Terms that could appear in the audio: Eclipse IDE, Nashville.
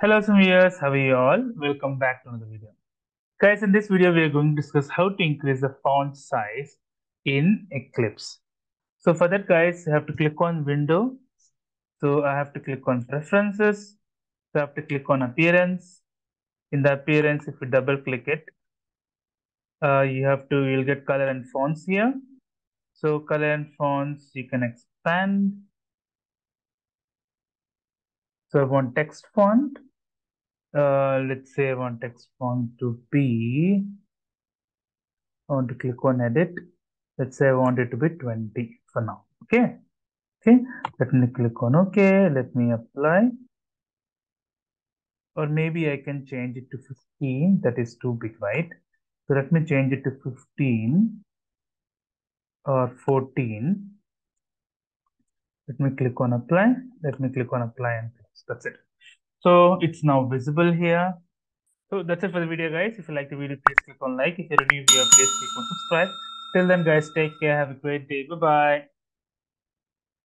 Hello viewers, how are you all? Welcome back to another video. Guys, in this video we are going to discuss how to increase the font size in Eclipse. So for that guys, you have to click on Window. So I have to click on Preferences. So I have to click on Appearance. In the Appearance, if you double click it, you'll get Color and Fonts here. So Color and Fonts, you can expand. So I want text font. Let's say I want text font to be, I want to click on edit. Let's say I want it to be 20 for now. Okay. Let me click on OK. Let me apply. Or maybe I can change it to 15. That is too big, right? So let me change it to 15 or 14. Let me click on apply. Let me click on apply and close. That's it. So it's now visible here. So that's it for the video, guys. If you like the video, please click on like. If you're a new viewer, please click on subscribe. Till then, guys, take care. Have a great day. Bye-bye.